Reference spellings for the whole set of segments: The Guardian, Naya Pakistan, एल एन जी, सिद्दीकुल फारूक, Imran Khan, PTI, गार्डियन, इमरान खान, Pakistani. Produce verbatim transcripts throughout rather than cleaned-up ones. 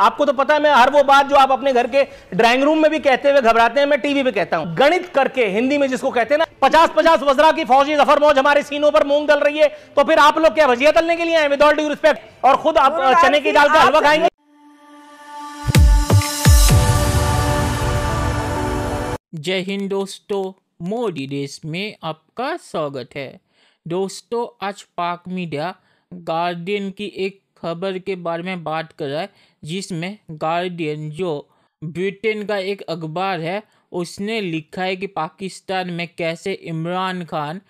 आपको तो पता है, मैं हर वो बात जो आप अपने घर के ड्राइंग रूम में भी कहते हुए घबराते हैं, मैं टीवी पे कहता हूं। गणित करके हिंदी में जिसको कहते हैं ना, पचास पचास वजरा की फौजी जफर मौज हमारे सीनों पर मूंग दल रही है, तो फिर आप लोग क्या भजिया तलने के लिए आए? With all due respect. और खुद आप चने की दाल का हलवा खाएंगे? जय हिंद दोस्तों, मोदी देश में आपका स्वागत है। दोस्तों, आज पाक मीडिया गार्डियन की एक खबर के बारे में बात कर रहा है, जिसमें गार्डियन जो ब्रिटेन का एक अखबार है उसने लिखा है कि पाकिस्तान में कैसे इमरान खान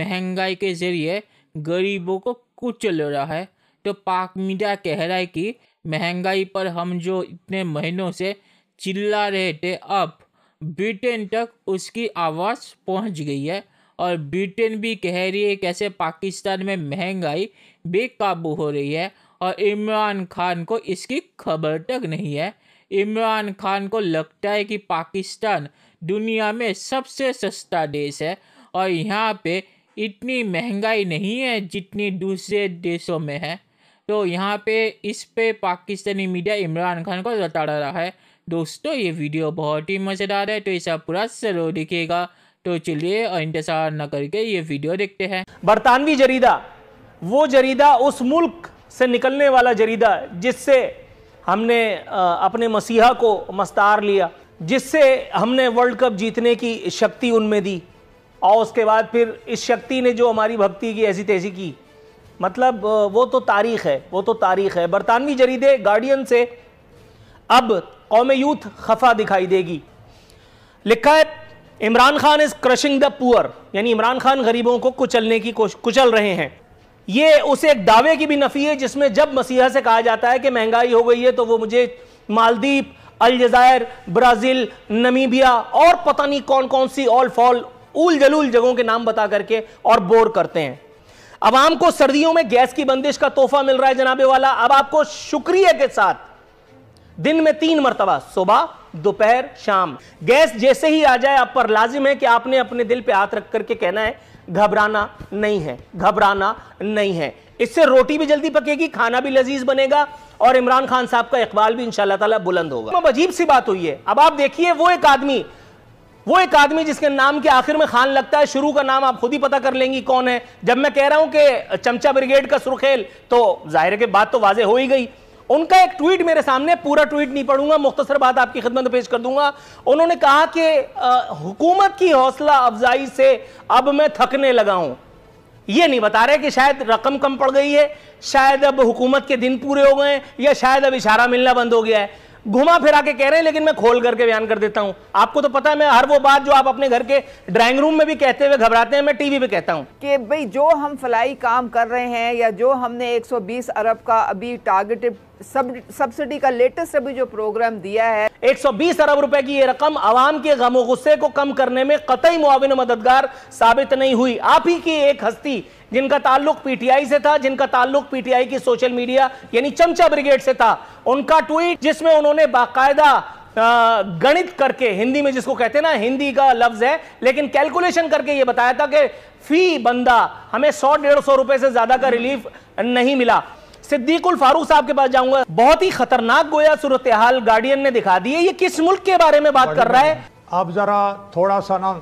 महंगाई के जरिए गरीबों को कुचल रहा है। तो पाक मीडिया कह रहा है कि महंगाई पर हम जो इतने महीनों से चिल्ला रहे थे, अब ब्रिटेन तक उसकी आवाज़ पहुंच गई है। और ब्रिटेन भी कह रही है कैसे पाकिस्तान में महंगाई बेकाबू हो रही है और इमरान खान को इसकी खबर तक नहीं है। इमरान खान को लगता है कि पाकिस्तान दुनिया में सबसे सस्ता देश है और यहाँ पे इतनी महंगाई नहीं है जितनी दूसरे देशों में है। तो यहाँ पे इस पे पाकिस्तानी मीडिया इमरान खान को लता रहा है। दोस्तों, ये वीडियो बहुत ही मज़ेदार है, तो इसे पूरा जरूर देखिएगा। तो चलिए और इंतजार न करके ये वीडियो देखते हैं। बरतानवी जरीदा, वो जरीदा उस मुल्क से निकलने वाला जरीदा जिससे हमने अपने मसीहा को मस्तार लिया, जिससे हमने वर्ल्ड कप जीतने की शक्ति उनमें दी और उसके बाद फिर इस शक्ति ने जो हमारी भक्ति की ऐसी तैसी की, मतलब वो तो तारीख़ है, वो तो तारीख़ है। बरतानवी जरीदे गार्डियन से अब कौम यूथ खफा दिखाई देगी। लिखा है, इमरान खान is crushing the poor, यानी इमरान खान गरीबों को कुचलने की कोशिश कुचल रहे हैं। ये उसे एक दावे की भी नफ़ी है जिसमें जब मसीहा से कहा जाता है कि महंगाई हो गई है तो वो मुझे मालदीव, अलजायर, ब्राज़ील, नमीबिया और पता नहीं कौन कौन सी ऑल फॉल ऊल जलूल जगहों के नाम बता करके और बोर करते हैं। आवाम को सर्दियों में गैस की बंदिश का तोहफा मिल रहा है जनाबे वाला। अब आपको शुक्रिया के साथ दिन में तीन मरतबा, सुबह, दोपहर, शाम, गैस जैसे ही आ जाए आप पर लाजिम है कि आपने अपने दिल पे हाथ रख करके कहना है घबराना नहीं है, घबराना नहीं है। इससे रोटी भी जल्दी पकेगी, खाना भी लजीज बनेगा और इमरान खान साहब का इकबाल भी इंशाल्लाह ताला बुलंद होगा। अब अजीब सी बात हुई है। अब आप देखिए, वो एक आदमी वो एक आदमी जिसके नाम के आखिर में खान लगता है, शुरू का नाम आप खुद ही पता कर लेंगी कौन है। जब मैं कह रहा हूं कि चमचा ब्रिगेड का सुरखेल, तो जाहिर की बात तो वाजे हो ही गई। उनका एक ट्वीट मेरे सामने, पूरा ट्वीट नहीं पढ़ूंगा, मुख्तसर बात आपकी खिदमत पेश कर दूंगा। उन्होंने कहा कि हुकूमत की हौसला अफजाई से अब मैं थकने लगा हूं। ये नहीं बता रहे कि शायद रकम कम पड़ गई है, शायद अब हुकूमत के दिन पूरे हो गए, या शायद अब इशारा मिलना बंद हो गया है। घुमा फिरा के कह रहे हैं, लेकिन मैं खोल करके बयान कर देता हूं। आपको तो पता है, मैं हर वो बात जो आप अपने घर के ड्राइंग रूम में भी कहते हुए घबराते हैं, मैं टीवी पे कहता हूं कि भाई जो हम फलाई काम कर रहे हैं या जो हमने एक सौ बीस अरब का अभी टारगेटेड सब सब्सिडी का लेटेस्ट अभी जो प्रोग्राम दिया है, एक सौ बीस अरब रुपए की ये रकम आवाम के गमो गुस्से को कम करने में कतई मुआविन मददगार साबित नहीं हुई। आप ही की एक हस्ती जिनका ताल्लुक पीटीआई से था, जिनका ताल्लुक पीटीआई की सोशल मीडिया यानी चमचा ब्रिगेड से था, उनका ट्वीट जिसमें उन्होंने बाकायदा गणित करके हिंदी में जिसको कहते हैं ना, हिंदी का लफ्ज है लेकिन कैलकुलेशन करके ये बताया था कि फी बंदा हमें सौ डेढ़ सौ रुपए से ज्यादा का रिलीफ नहीं मिला। सिद्दीकुल फारूक साहब के पास जाऊंगा। बहुत ही खतरनाक गोया सूरत हाल गार्डियन ने दिखा दी है। ये किस मुल्क के बारे में बात कर रहा है? आप जरा थोड़ा सा ना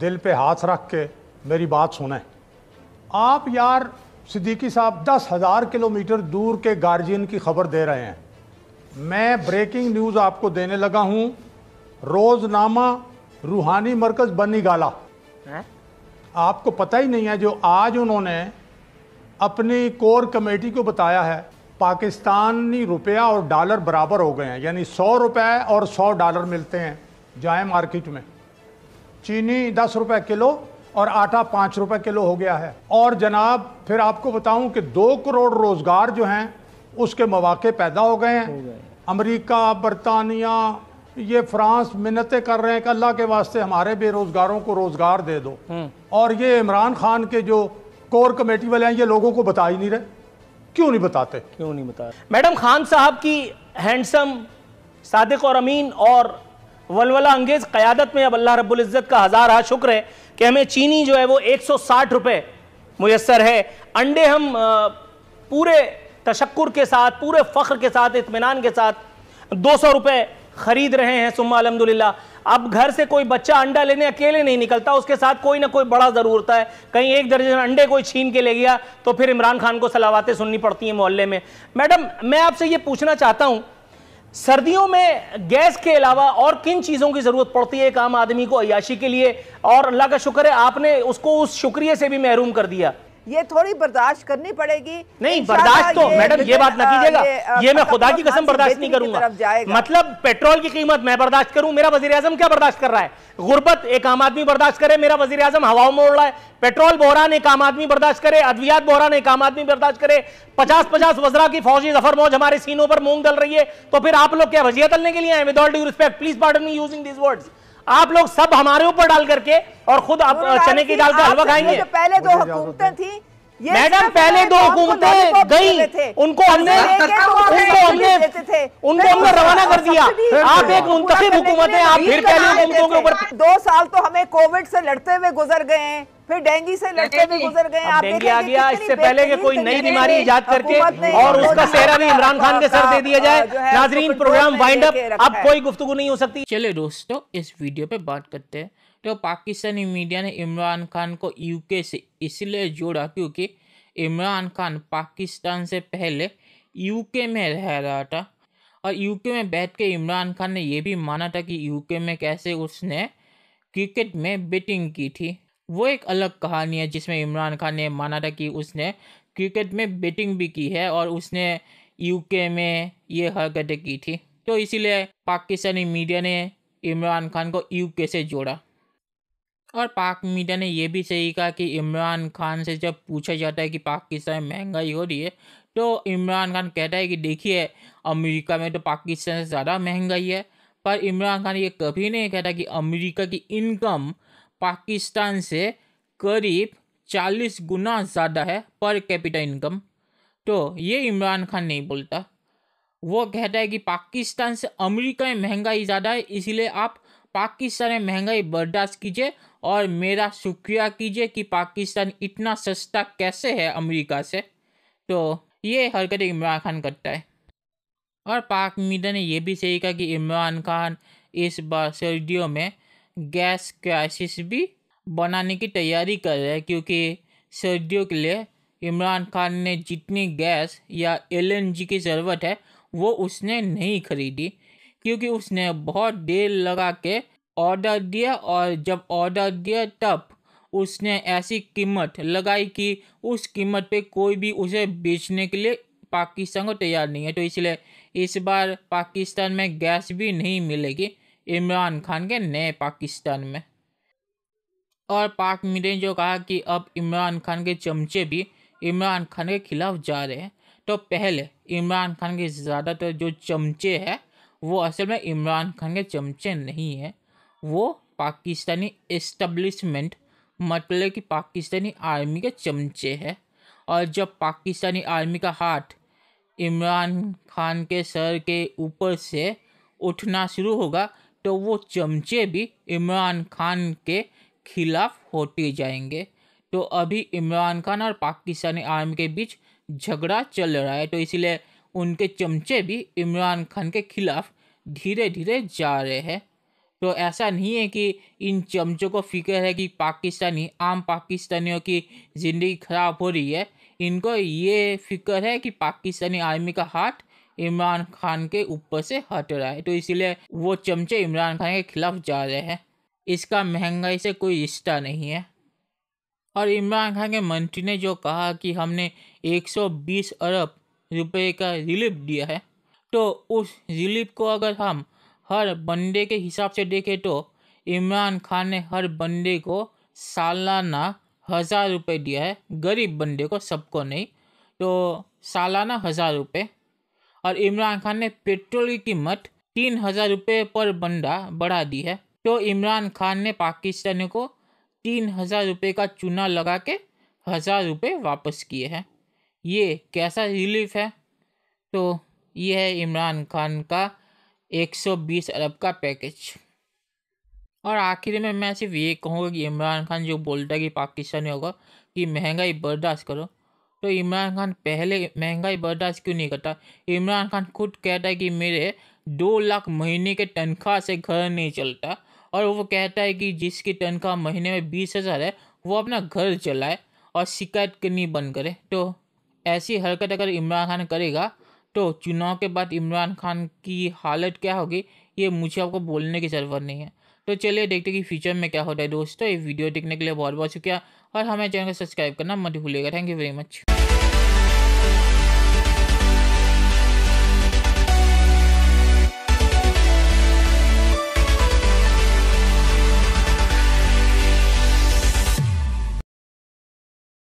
दिल पे हाथ रख के मेरी बात सुने। आप यार सिद्दीकी साहब दस हजार किलोमीटर दूर के गार्जियन की खबर दे रहे हैं। मैं ब्रेकिंग न्यूज आपको देने लगा हूं, रोजनामा रूहानी मरकज बनी गाला। आपको पता ही नहीं है जो आज उन्होंने अपनी कोर कमेटी को बताया है, पाकिस्तानी रुपया और डॉलर बराबर हो गए हैं, यानी सौ रुपये और सौ डॉलर मिलते हैं। जाए मार्केट में, चीनी दस रुपये किलो और आटा पाँच रुपये किलो हो गया है। और जनाब फिर आपको बताऊं कि दो करोड़ रोज़गार जो हैं उसके मौके पैदा हो गए हैं। अमेरिका, बरतानिया, ये फ्रांस मिन्नतें कर रहे हैं कि अल्लाह के वास्ते हमारे बेरोज़गारों को रोज़गार दे दो। और ये इमरान खान के जो कोर कमेटी वाले हैं ये लोगों को बता ही नहीं रहे। क्यों नहीं बताते? क्यों नहीं बताते? मैडम खान साहब की हैंडसम, सादिक और अमीन और वलवला अंगेज क़यादत में अब अल्लाह रब्बुल इज़्ज़त का हज़ार हाथ शुक्र है कि हमें चीनी जो है वो एक सौ साठ रुपए मुयस्सर है। अंडे हम पूरे तशक्कुर के साथ, पूरे फ़ख्र के साथ, इत्मीनान के साथ दो सौ रुपए खरीद रहे हैं सुम्मा अल्हम्दुलिल्लाह। अब घर से कोई बच्चा अंडा लेने अकेले नहीं निकलता, उसके साथ कोई ना कोई बड़ा जरूर होता है। कहीं एक दर्जन अंडे कोई छीन के ले गया तो फिर इमरान खान को सलावातें सुननी पड़ती हैं मोहल्ले में। मैडम, मैं आपसे ये पूछना चाहता हूँ, सर्दियों में गैस के अलावा और किन चीज़ों की ज़रूरत पड़ती है एक आम आदमी को अय्याशी के लिए? और अल्लाह का शुक्र है आपने उसको उस शुक्रिया से भी महरूम कर दिया। ये थोड़ी बर्दाश्त करनी पड़ेगी। नहीं बर्दाश्त तो मैडम ये बात ना कीजिएगा, ये, ये मैं खुदा की कसम बर्दाश्त नहीं करूंगा। मतलब पेट्रोल की कीमत मैं बर्दाश्त करूं? मेरा वजीर आजम क्या बर्दाश्त कर रहा है? गुर्बत एक आम आदमी बर्दाश्त करे, मेरा वजीर आजम हवाओं में उड़ रहा है। पेट्रोल बहरान एक आम आदमी बर्दाश्त करे, अद्वियात बहरान एक आम आदमी बर्दाश्त करे। पचास पचास वजरा की फौजी जफर मौज हमारे सीनों पर मूंग डल रही है, तो फिर आप लोग क्या वजिया तलने के लिए आए? With all due respect, please pardon me using this words. आप लोग सब हमारे ऊपर डाल करके और खुद आप चने की दाल का हलवा खाएंगे। पहले दो हुकूमतें थी मैडम, पहले दो हुकूमतें गई, उनको हमने उनको हमने उनको हमने रवाना कर दिया। आप एक मुंतखब हुकूमत है, आप फिर पहले हुकूमतों के ऊपर। दो साल तो हमें कोविड से लड़ते हुए गुजर गए हैं, फिर डेंगू से लड़ते हुए गुजर गए। आप डेंगू आ गया, इससे पहले कि कोई नई बीमारी इजाद करके और उसका सेहरा भी इमरान खान के सर दे दिया जाए। नाजरीन, प्रोग्राम वाइंड अप, अब कोई गुफ्तगू नहीं हो सकती। चले दोस्तों, इस वीडियो पे बात करते हैं। तो पाकिस्तानी मीडिया ने इमरान खान को यूके से इसलिए जोड़ा क्योंकि इमरान खान पाकिस्तान से पहले यूके में रह रहा था और यूके में बैठ के इमरान खान ने यह भी माना था कि यूके में कैसे उसने क्रिकेट में बैटिंग की थी। वो एक अलग कहानी है जिसमें इमरान खान ने माना था कि उसने क्रिकेट में बैटिंग भी की है और उसने यूके में ये हरकतें की थी, तो इसीलिए पाकिस्तानी मीडिया ने इमरान खान को यूके से जोड़ा। और पाक मीडिया ने यह भी सही कहा कि इमरान खान से जब पूछा जाता है कि पाकिस्तान में महंगाई हो रही है तो इमरान खान कहता है कि देखिए अमेरिका में तो पाकिस्तान से ज़्यादा महंगाई है, पर इमरान खान ये कभी नहीं कहता कि अमेरिका की इनकम पाकिस्तान से करीब चालीस गुना ज़्यादा है पर कैपिटा इनकम। तो ये इमरान खान नहीं बोलता, वो कहता है कि पाकिस्तान से अमेरिका में महंगाई ज़्यादा है, इसीलिए आप पाकिस्तान में महंगाई बर्दाश्त कीजिए और मेरा शुक्रिया कीजिए कि पाकिस्तान इतना सस्ता कैसे है अमेरिका से। तो ये हरकत इमरान खान करता है। और पाक मीडिया ने यह भी सही कहा कि इमरान खान इस बार सर्दियों में गैस क्राइसिस भी बनाने की तैयारी कर रहे हैं क्योंकि सर्दियों के लिए इमरान खान ने जितनी गैस या एल एन जी की ज़रूरत है वो उसने नहीं खरीदी क्योंकि उसने बहुत देर लगा के ऑर्डर दिया और जब ऑर्डर दिया तब उसने ऐसी कीमत लगाई कि उस कीमत पे कोई भी उसे बेचने के लिए पाकिस्तान को तैयार नहीं है। तो इसलिए इस बार पाकिस्तान में गैस भी नहीं मिलेगी इमरान खान के नए पाकिस्तान में। और पाक मीडिया ने जो कहा कि अब इमरान खान के चमचे भी इमरान खान के खिलाफ जा रहे हैं, तो पहले इमरान खान के ज़्यादातर जो चमचे हैं वो असल में इमरान खान के चमचे नहीं हैं, वो पाकिस्तानी एस्टेब्लिशमेंट मतलब कि पाकिस्तानी आर्मी के चमचे हैं। और जब पाकिस्तानी आर्मी का हाथ इमरान खान के सर के ऊपर से उठना शुरू होगा तो वो चमचे भी इमरान खान के खिलाफ होते जाएंगे। तो अभी इमरान खान और पाकिस्तानी आर्मी के बीच झगड़ा चल रहा है, तो इसीलिए उनके चमचे भी इमरान खान के खिलाफ धीरे धीरे जा रहे हैं। तो ऐसा नहीं है कि इन चमचों को फिक्र है कि पाकिस्तानी आम पाकिस्तानियों की ज़िंदगी ख़राब हो रही है, इनको ये फिक्र है कि पाकिस्तानी आर्मी का हाथ इमरान खान के ऊपर से हट रहा है, तो इसीलिए वो चमचे इमरान खान के खिलाफ जा रहे हैं। इसका महंगाई से कोई रिश्ता नहीं है। और इमरान खान के मंत्री ने जो कहा कि हमने एक सौ बीस अरब रुपए का रिलीफ दिया है, तो उस रिलीफ को अगर हम हर बंदे के हिसाब से देखें तो इमरान खान ने हर बंदे को सालाना हज़ार रुपये दिया है, गरीब बंदे को, सबको नहीं, तो सालाना हज़ार रुपये। और इमरान खान ने पेट्रोल की कीमत तीन हज़ार रुपये पर बंदा बढ़ा दी है, तो इमरान खान ने पाकिस्तानियों को तीन हज़ार रुपये का चूना लगा के हज़ार रुपये वापस किए हैं। ये कैसा रिलीफ है? तो ये है इमरान खान का एक सौ बीस अरब का पैकेज। और आखिर में मैं सिर्फ ये कहूँगा कि इमरान खान जो बोलता है कि पाकिस्तानियों को कि महंगाई बर्दाश्त करो, तो इमरान खान पहले महंगाई बर्दाश्त क्यों नहीं करता? इमरान खान खुद कहता है कि मेरे दो लाख महीने के तनख्वाह से घर नहीं चलता और वो कहता है कि जिसकी तनख्वाह महीने में बीस हज़ार है वो अपना घर चलाए और शिकायत करनी बंद करे। तो ऐसी हरकत अगर इमरान खान करेगा तो चुनाव के बाद इमरान खान की हालत क्या होगी ये मुझे आपको बोलने की ज़रूरत नहीं है। तो चलिए देखते हैं कि फ्यूचर में क्या होता है। दोस्तों ये वीडियो देखने के लिए बहुत बहुत शुक्रिया और हमारे चैनल को सब्सक्राइब करना मत भूलिएगा। Thank you very much.